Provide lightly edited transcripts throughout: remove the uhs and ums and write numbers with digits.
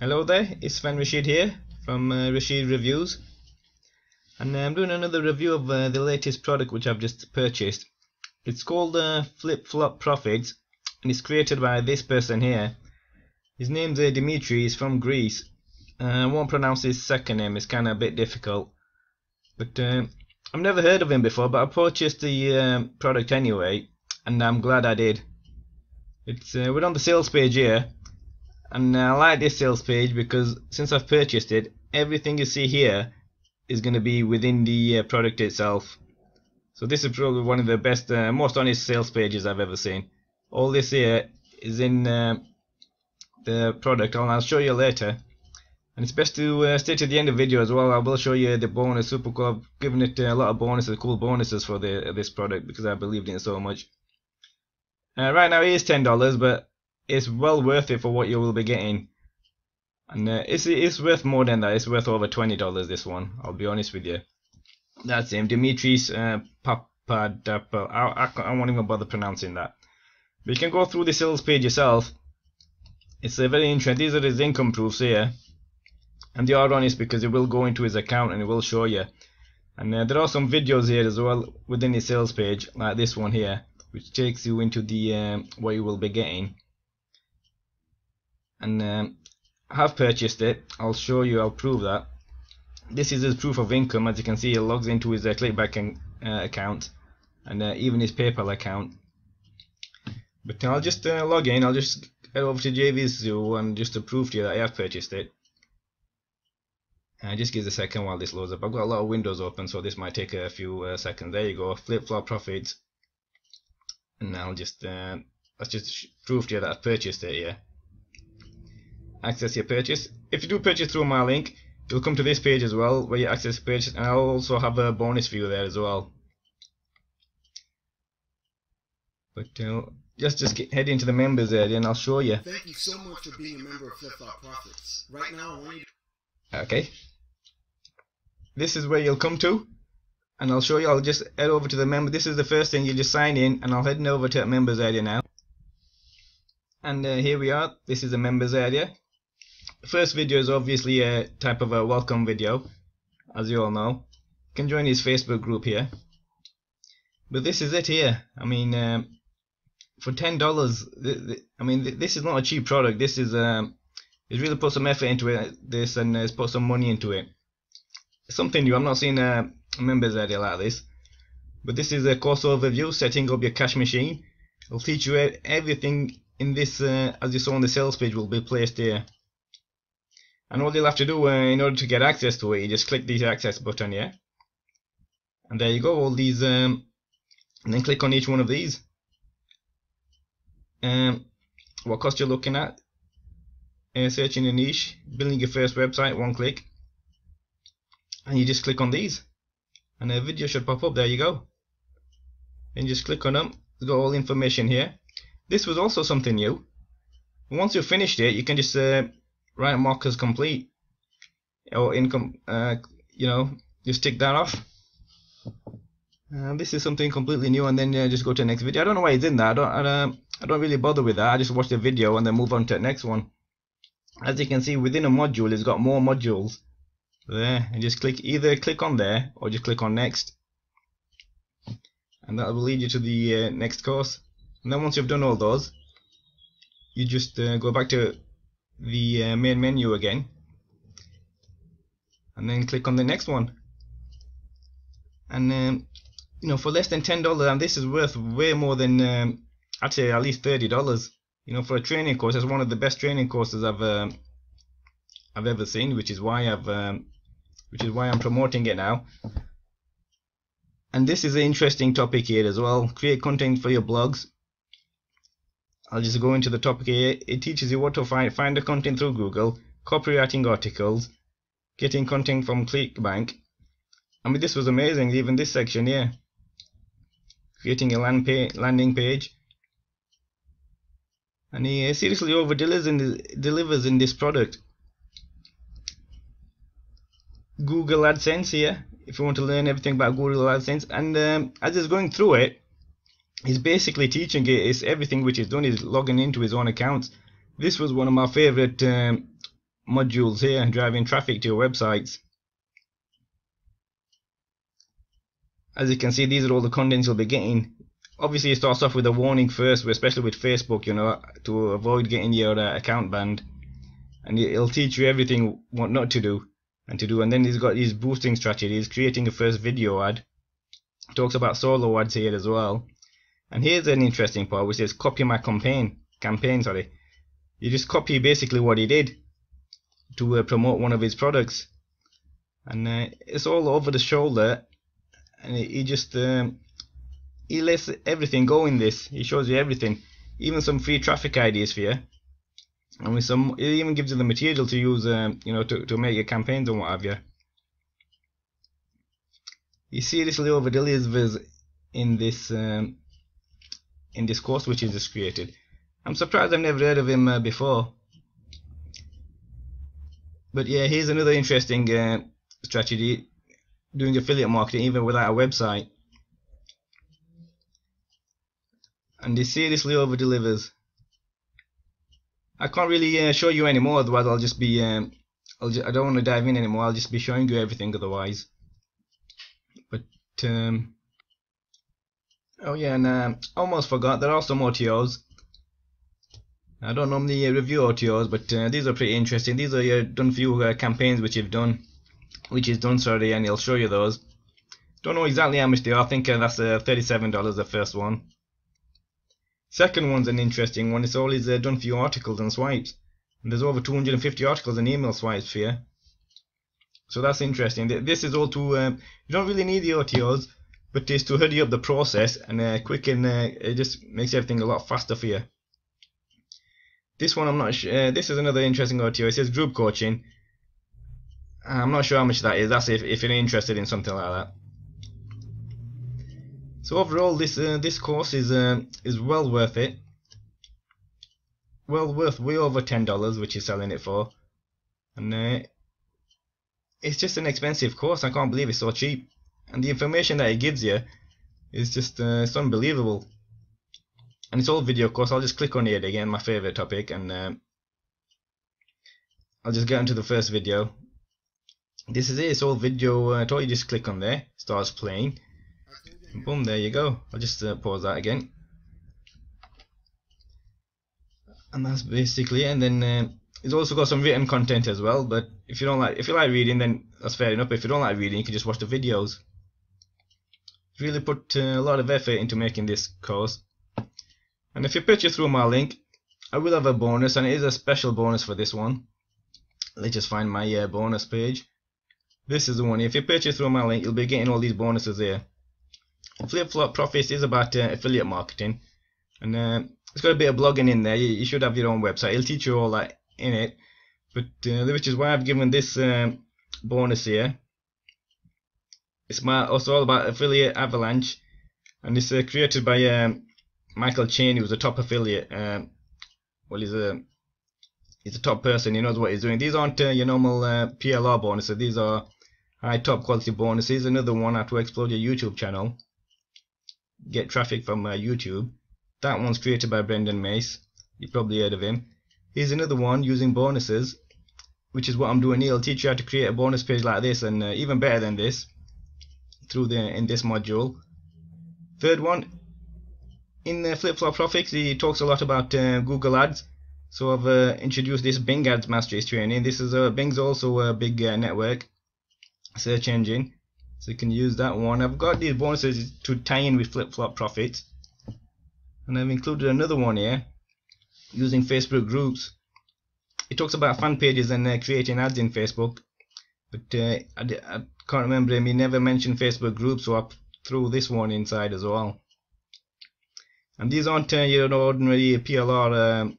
Hello there, it's Sven Rashid here from Rashid Reviews, and I'm doing another review of the latest product which I've just purchased. It's called Flip Flop Profits, and it's created by this person here. His name's Dimitris, he's from Greece. I won't pronounce his second name, it's kind of a bit difficult, but I've never heard of him before, but I purchased the product anyway, and I'm glad I did. We're on the sales page here. And I like this sales page because since I've purchased it, everything you see here is going to be within the product itself. So this is probably one of the best, most honest sales pages I've ever seen. All this here is in the product, and I'll show you later. And it's best to stay to the end of the video as well. I will show you the bonus super cool. I've given it a lot of bonuses, cool bonuses for this product because I believed in it so much. Right now it is $10, but it's well worth it for what you will be getting, and it's worth more than that. It's worth over $20, this one, I'll be honest with you. That's him, Dimitris Papadopoulos. I won't even bother pronouncing that, but you can go through the sales page yourself. It's very interesting. These are his income proofs here, and they are honest because it will go into his account and it will show you. And there are some videos here as well within the sales page, like this one here, which takes you into the what you will be getting. And I have purchased it. I'll show you, I'll prove that. This is his proof of income. As you can see, he logs into his ClickBank account and even his PayPal account. But I'll just log in. I'll just head over to JVZoo and just to prove to you that I have purchased it. And just give it a second while this loads up. I've got a lot of windows open, so this might take a few seconds. There you go, Flip Flop Profits. And I'll just let's just prove to you that I've purchased it here. Access your purchase. If you do purchase through my link, you'll come to this page as well where you access the purchase, and I'll also have a bonus for you there as well. But just head into the members area and I'll show you. Thank you so much for being a member of Flip Flop Profits. Right now, I want you to... Okay. This is where you'll come to, and I'll show you. I'll just head over to the member. This is the first thing, you just sign in, and I'll head over to the members area now. And here we are. This is the members area. First video is obviously a type of a welcome video, as you all know. You can join his Facebook group here, but this is it here. I mean, for $10, I mean, this is not a cheap product. This is he's really put some effort into it, this, and has put some money into it. It's something new. I'm not seeing a members area like this. But this is a course overview, setting up your cash machine. It'll teach you everything in this, as you saw on the sales page, will be placed here. And all you'll have to do in order to get access to it, you just click the access button here, and there you go, all these, and then click on each one of these. What cost you're looking at? Searching a niche, building your first website, one click, and you just click on these, and a video should pop up. There you go, and just click on them. It's got all the information here. This was also something new. Once you've finished it, you can just right mark as complete or income, you know, just tick that off. This is something completely new, and then just go to the next video. I don't know why it's in that. I don't really bother with that. I just watch the video and then move on to the next one. As you can see, within a module, it's got more modules there, and just click, either click on there or just click on next, and that will lead you to the next course. And then once you've done all those, you just go back to the main menu again, and then click on the next one. And you know, for less than $10, and this is worth way more than I'd say at least $30. You know, for a training course, it's one of the best training courses I've ever seen, which is why I'm promoting it now. And this is an interesting topic here as well. Create content for your blogs. I'll just go into the topic here. It teaches you what to find the content through Google, copywriting articles, getting content from ClickBank. I mean, this was amazing, even this section here. Creating a landing page. And he seriously over-delivers in this product. Google AdSense here, if you want to learn everything about Google AdSense. And as he's going through it, he's basically teaching it. It's everything which he's done is logging into his own accounts. This was one of my favorite modules here driving traffic to your websites. As you can see, these are all the contents you'll be getting. Obviously, it starts off with a warning first, especially with Facebook, you know, to avoid getting your account banned. And it'll teach you everything what not to do and to do. And then he's got these boosting strategies, creating a first video ad. Talks about solo ads here as well. And here's an interesting part, which says copy my campaign. You just copy basically what he did to promote one of his products. And it's all over the shoulder. And he just he lets everything go in this. He shows you everything, even some free traffic ideas for you. And with some, it even gives you the material to use, you know, to make your campaigns and what have you. He seriously over delivers in this course which he's just created. I'm surprised I've never heard of him before. But yeah, here's another interesting strategy. Doing affiliate marketing even without a website, and he seriously over delivers. I can't really show you anymore, otherwise I'll just be I don't want to dive in anymore. I'll just be showing you everything otherwise. But oh yeah, and almost forgot, there are some OTOs. I don't normally review OTOs, but these are pretty interesting. These are your done for you campaigns which you've done. Which is done, sorry, and he'll show you those. Don't know exactly how much they are. I think that's $37, the first one. Second one's an interesting one. It's all his done for you articles and swipes. And there's over 250 articles and email swipes for you. So that's interesting. This is all to you don't really need the OTOs, but it's to hurry up the process and quicken. It just makes everything a lot faster for you. This one I'm not sure. This is another interesting OTO. It says group coaching. I'm not sure how much that is. That's if you're interested in something like that. So overall, this this course is well worth it. Well worth way over $10, which you're selling it for, and it's just an expensive course. I can't believe it's so cheap, and the information that it gives you is just it's unbelievable. And it's all video course. I'll just click on it again, my favorite topic, and I'll just get into the first video. This is it, it's all video. I thought you just click on there, starts playing, and boom, there you go. I'll just pause that again, and that's basically it. And then it's also got some written content as well, but if you don't like, if you like reading, then that's fair enough. But if you don't like reading, you can just watch the videos. Really put a lot of effort into making this course, and if you purchase through my link, I will have a bonus, and it is a special bonus for this one. Let's just find my bonus page. This is the one. If you purchase through my link, you'll be getting all these bonuses here. Flip Flop Profits is about affiliate marketing, and it's got a bit of blogging in there. You should have your own website. It'll teach you all that in it, but which is why I've given this bonus here. It's also all about affiliate avalanche, and it's created by Michael Cheney, who's a top affiliate. Well, he's a top person. He knows what he's doing. These aren't your normal PLR bonuses. These are high top quality bonuses. Another one, how to explode your YouTube channel, get traffic from YouTube. That one's created by Brendan Mace. You've probably heard of him. Here's another one using bonuses, which is what I'm doing. He'll teach you how to create a bonus page like this, and even better than this, through in this module. Third one, in the Flip Flop Profits, he talks a lot about Google Ads. So I've introduced this Bing Ads Masteries training. This is Bing's also a big network search engine, so you can use that one. I've got these bonuses to tie in with Flip Flop Profits, and I've included another one here using Facebook groups. It talks about fan pages and creating ads in Facebook, but I can't remember him. He never mentioned Facebook groups, so I threw this one inside as well. And these aren't your ordinary PLR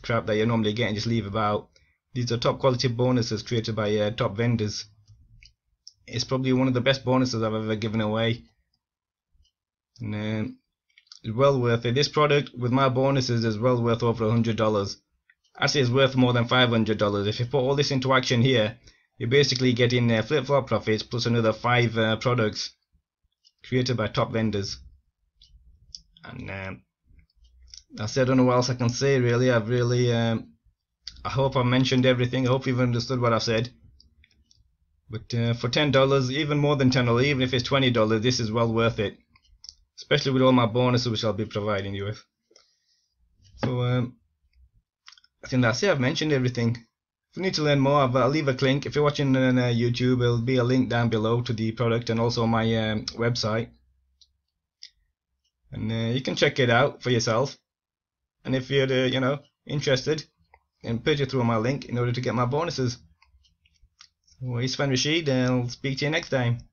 crap that you normally get and just leave about. These are top quality bonuses created by top vendors. It's probably one of the best bonuses I've ever given away, and it's well worth it. This product with my bonuses is well worth over $100. Actually, it's worth more than $500. If you put all this into action here, you're basically getting Flip Flop Profits plus another 5 products created by top vendors. And I don't know what else I can say really. I've really I hope I mentioned everything. I hope you've understood what I said. But for $10, even more than $10, even if it's $20, this is well worth it, especially with all my bonuses which I'll be providing you with. So I think that's it. I've mentioned everything. If you need to learn more, I'll leave a link. If you're watching on YouTube, there'll be a link down below to the product and also my website, and you can check it out for yourself. And if you're you know, interested, then purchase through my link in order to get my bonuses. Well, it's Sven Rashid, and I'll speak to you next time.